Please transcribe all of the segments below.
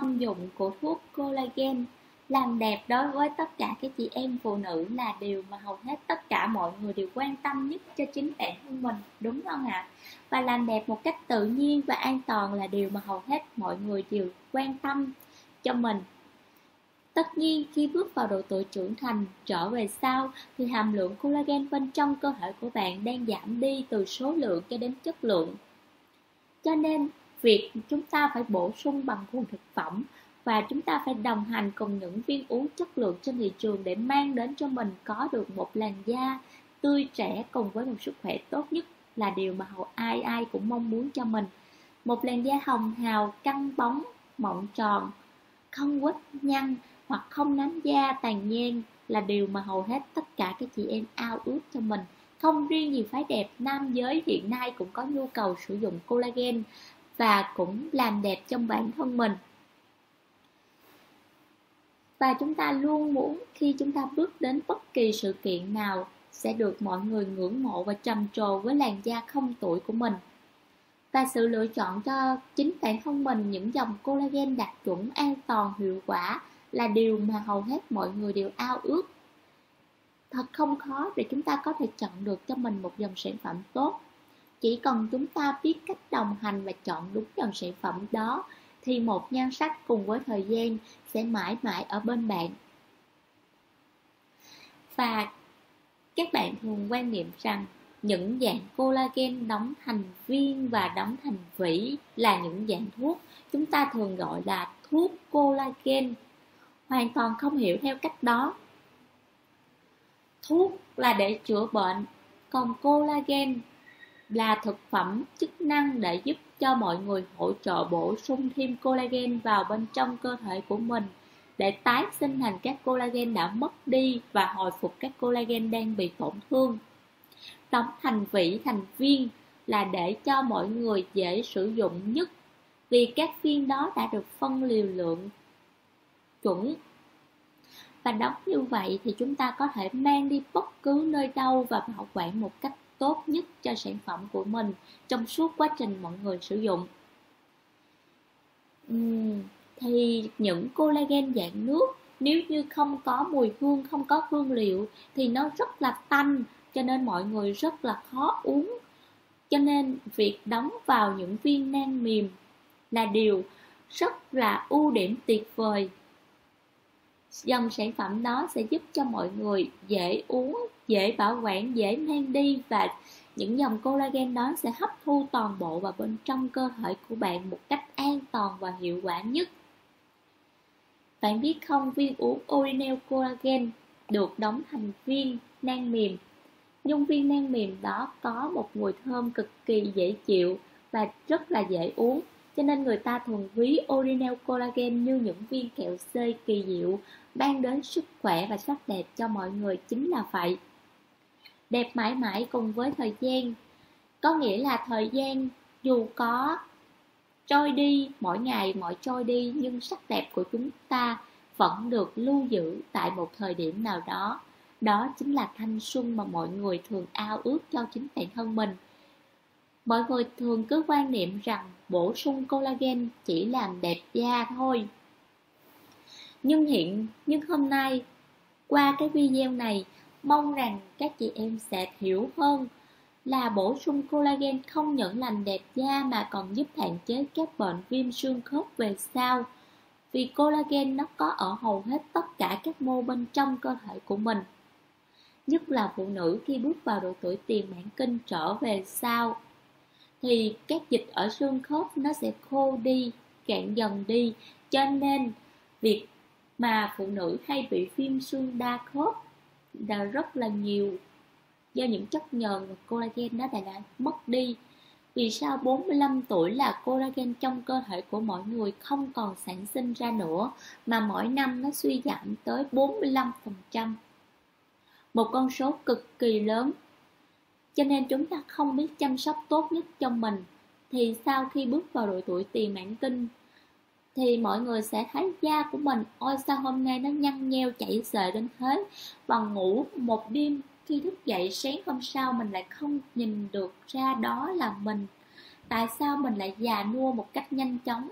công dụng của thuốc collagen làm đẹp đối với tất cả các chị em phụ nữ là điều mà hầu hết tất cả mọi người đều quan tâm nhất cho chính bản thân mình, đúng không ạ? Và làm đẹp một cách tự nhiên và an toàn là điều mà hầu hết mọi người đều quan tâm cho mình. Tất nhiên, khi bước vào độ tuổi trưởng thành trở về sau thì hàm lượng collagen bên trong cơ thể của bạn đang giảm đi từ số lượng cho đến chất lượng. Cho nên, việc chúng ta phải bổ sung bằng nguồn thực phẩm và chúng ta phải đồng hành cùng những viên uống chất lượng trên thị trường để mang đến cho mình có được một làn da tươi trẻ cùng với một sức khỏe tốt nhất là điều mà ai cũng mong muốn cho mình. Một làn da hồng hào, căng bóng, mọng tròn, không vết nhăn hoặc không nám da tàn nhang là điều mà hầu hết tất cả các chị em ao ước cho mình. Không riêng gì phái đẹp, nam giới hiện nay cũng có nhu cầu sử dụng collagen và cũng làm đẹp trong bản thân mình. Và chúng ta luôn muốn khi chúng ta bước đến bất kỳ sự kiện nào sẽ được mọi người ngưỡng mộ và trầm trồ với làn da không tuổi của mình. Và sự lựa chọn cho chính bản thân mình những dòng collagen đạt chuẩn, an toàn, hiệu quả là điều mà hầu hết mọi người đều ao ước. Thật không khó để chúng ta có thể chọn được cho mình một dòng sản phẩm tốt. Chỉ cần chúng ta biết cách đồng hành và chọn đúng dòng sản phẩm đó thì một nhan sắc cùng với thời gian sẽ mãi mãi ở bên bạn. Và các bạn thường quan niệm rằng những dạng collagen đóng thành viên và đóng thành vỉ là những dạng thuốc chúng ta thường gọi là thuốc collagen. Hoàn toàn không hiểu theo cách đó. Thuốc là để chữa bệnh, còn collagen là thực phẩm chức năng để giúp cho mọi người hỗ trợ bổ sung thêm collagen vào bên trong cơ thể của mình để tái sinh thành các collagen đã mất đi và hồi phục các collagen đang bị tổn thương. Đóng thành vỉ, thành viên là để cho mọi người dễ sử dụng nhất vì các viên đó đã được phân liều lượng chuẩn. Và đóng như vậy thì chúng ta có thể mang đi bất cứ nơi đâu và bảo quản một cách tốt nhất cho sản phẩm của mình trong suốt quá trình mọi người sử dụng. Thì những collagen dạng nước nếu như không có mùi hương, không có hương liệu thì nó rất là tanh, cho nên mọi người rất là khó uống. Cho nên việc đóng vào những viên nang mềm là điều rất là ưu điểm tuyệt vời. Dòng sản phẩm đó sẽ giúp cho mọi người dễ uống, dễ bảo quản, dễ mang đi và những dòng collagen đó sẽ hấp thu toàn bộ vào bên trong cơ thể của bạn một cách an toàn và hiệu quả nhất. Bạn biết không, viên uống Orinale Collagen được đóng thành viên nang mềm. Nhung viên nang mềm đó có một mùi thơm cực kỳ dễ chịu và rất là dễ uống. Cho nên người ta thường ví Orinale Collagen như những viên kẹo xê kỳ diệu mang đến sức khỏe và sắc đẹp cho mọi người chính là vậy. Đẹp mãi mãi cùng với thời gian. Có nghĩa là thời gian dù có trôi đi, mỗi ngày mỗi trôi đi nhưng sắc đẹp của chúng ta vẫn được lưu giữ tại một thời điểm nào đó. Đó chính là thanh xuân mà mọi người thường ao ước cho chính bản thân mình. Mọi người thường cứ quan niệm rằng bổ sung collagen chỉ làm đẹp da thôi. Nhưng hôm nay, qua cái video này, mong rằng các chị em sẽ hiểu hơn là bổ sung collagen không những làm đẹp da mà còn giúp hạn chế các bệnh viêm xương khớp về sau. Vì collagen nó có ở hầu hết tất cả các mô bên trong cơ thể của mình. Nhất là phụ nữ khi bước vào độ tuổi tiền mãn kinh trở về sau thì các dịch ở xương khớp nó sẽ khô đi, cạn dần đi. Cho nên việc mà phụ nữ hay bị viêm xương đa khớp là rất là nhiều do những chất nhờn và collagen đó đã mất đi. Vì sau 45 tuổi là collagen trong cơ thể của mọi người không còn sản sinh ra nữa mà mỗi năm nó suy giảm tới 45%. Một con số cực kỳ lớn. Cho nên chúng ta không biết chăm sóc tốt nhất cho mình thì sau khi bước vào độ tuổi tiền mãn kinh thì mọi người sẽ thấy da của mình ôi sao hôm nay nó nhăn nheo chảy xệ đến thế, và ngủ một đêm khi thức dậy sáng hôm sau mình lại không nhìn được ra đó là mình. Tại sao mình lại già nua một cách nhanh chóng?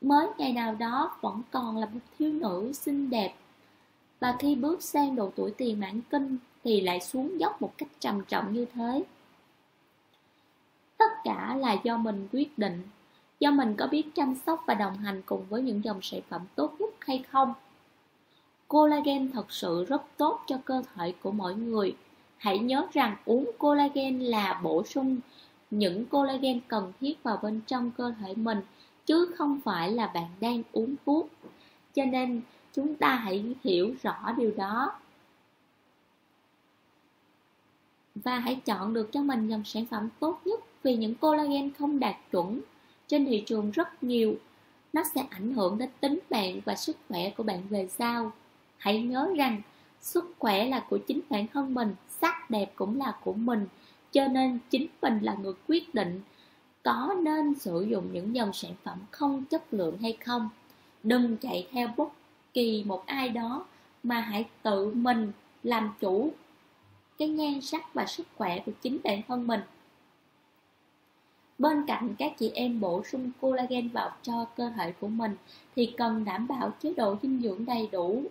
mới ngày nào đó vẫn còn là một thiếu nữ xinh đẹp, và khi bước sang độ tuổi tỳ mãn kinh thì lại xuống dốc một cách trầm trọng như thế. Tất cả là do mình quyết định, do mình có biết chăm sóc và đồng hành cùng với những dòng sản phẩm tốt nhất hay không. Collagen thật sự rất tốt cho cơ thể của mỗi người. Hãy nhớ rằng uống collagen là bổ sung những collagen cần thiết vào bên trong cơ thể mình, chứ không phải là bạn đang uống thuốc. Cho nên chúng ta hãy hiểu rõ điều đó, và hãy chọn được cho mình dòng sản phẩm tốt nhất, vì những collagen không đạt chuẩn trên thị trường rất nhiều. Nó sẽ ảnh hưởng đến tính mạng và sức khỏe của bạn về sau. Hãy nhớ rằng sức khỏe là của chính bản thân mình, sắc đẹp cũng là của mình. Cho nên chính mình là người quyết định có nên sử dụng những dòng sản phẩm không chất lượng hay không. Đừng chạy theo bất kỳ một ai đó, mà hãy tự mình làm chủ cái nhan sắc và sức khỏe của chính bản thân mình. Bên cạnh các chị em bổ sung collagen vào cho cơ thể của mình thì cần đảm bảo chế độ dinh dưỡng đầy đủ,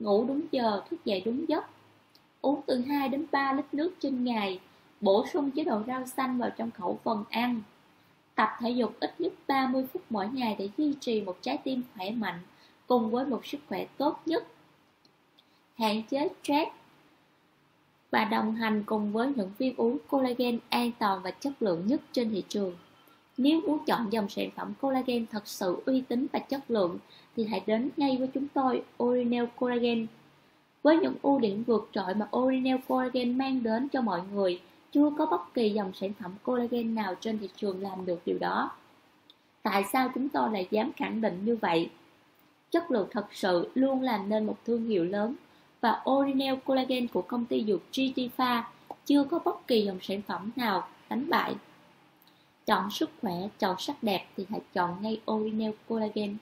ngủ đúng giờ, thức dậy đúng giấc, uống từ 2 đến 3 lít nước trên ngày, bổ sung chế độ rau xanh vào trong khẩu phần ăn, tập thể dục ít nhất 30 phút mỗi ngày để duy trì một trái tim khỏe mạnh cùng với một sức khỏe tốt nhất, hạn chế stress và đồng hành cùng với những viên uống collagen an toàn và chất lượng nhất trên thị trường. Nếu muốn chọn dòng sản phẩm collagen thật sự uy tín và chất lượng thì hãy đến ngay với chúng tôi, Orinale Collagen. Với những ưu điểm vượt trội mà Orinale Collagen mang đến cho mọi người, chưa có bất kỳ dòng sản phẩm collagen nào trên thị trường làm được điều đó. Tại sao chúng tôi lại dám khẳng định như vậy? Chất lượng thật sự luôn làm nên một thương hiệu lớn, và Orinale Collagen của công ty dược TRITIPHA chưa có bất kỳ dòng sản phẩm nào đánh bại. Chọn sức khỏe, chọn sắc đẹp thì hãy chọn ngay Orinale Collagen.